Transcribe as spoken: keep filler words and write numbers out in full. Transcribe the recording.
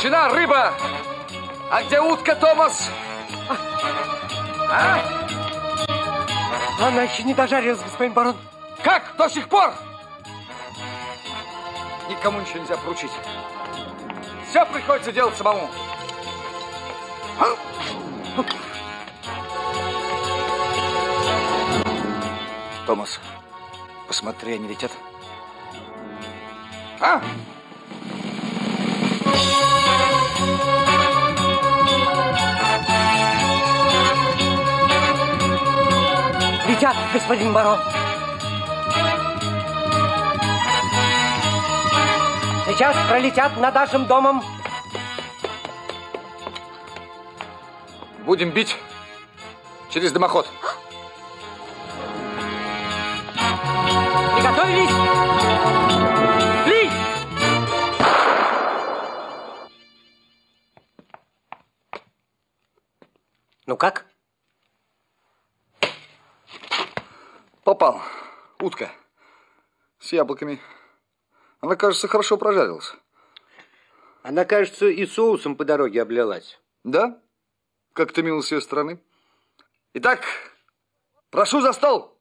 Сюда, рыба! А где утка, Томас? А? Она еще не дожарилась, господин барон. Как? До сих пор? Никому ничего нельзя поручить. Все приходится делать самому. Томас, посмотри, они летят. А? Летят, господин барон. Сейчас пролетят над нашим домом. Будем бить через дымоход. Приготовились! Бить! Ну как? Попал. Утка. С яблоками. Она, кажется, хорошо прожарилась. Она, кажется, и соусом по дороге облилась. Да? Как-то мило с ее стороны. Итак, прошу за стол!